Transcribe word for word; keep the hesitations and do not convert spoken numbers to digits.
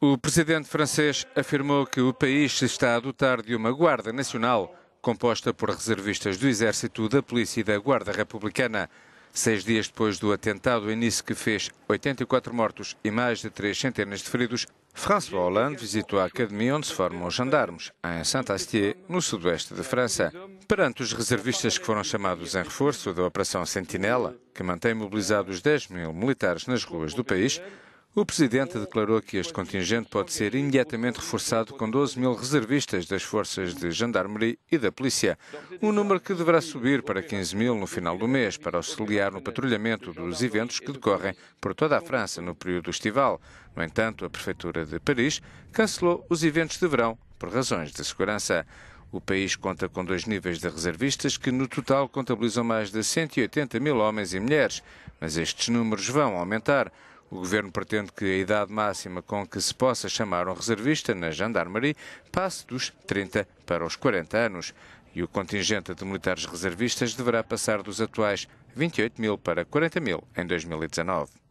O presidente francês afirmou que o país se está a dotar de uma Guarda Nacional, composta por reservistas do Exército, da Polícia e da Guarda Republicana. Seis dias depois do atentado em Nice, que fez oitenta e quatro mortos e mais de três centenas de feridos, François Hollande visitou a academia onde se formam os gendarmes, em Saint-Astier, no sudoeste de França. Perante os reservistas que foram chamados em reforço da Operação Sentinela, que mantém mobilizados dez mil militares nas ruas do país, o presidente declarou que este contingente pode ser imediatamente reforçado com doze mil reservistas das forças de Gendarmerie e da Polícia, um número que deverá subir para quinze mil no final do mês, para auxiliar no patrulhamento dos eventos que decorrem por toda a França no período estival. No entanto, a Prefeitura de Paris cancelou os eventos de verão por razões de segurança. O país conta com dois níveis de reservistas que, no total, contabilizam mais de cento e oitenta mil homens e mulheres, mas estes números vão aumentar. O governo pretende que a idade máxima com que se possa chamar um reservista na Gendarmerie passe dos trinta para os quarenta anos, e o contingente de militares reservistas deverá passar dos atuais vinte e oito mil para quarenta mil em dois mil e dezanove.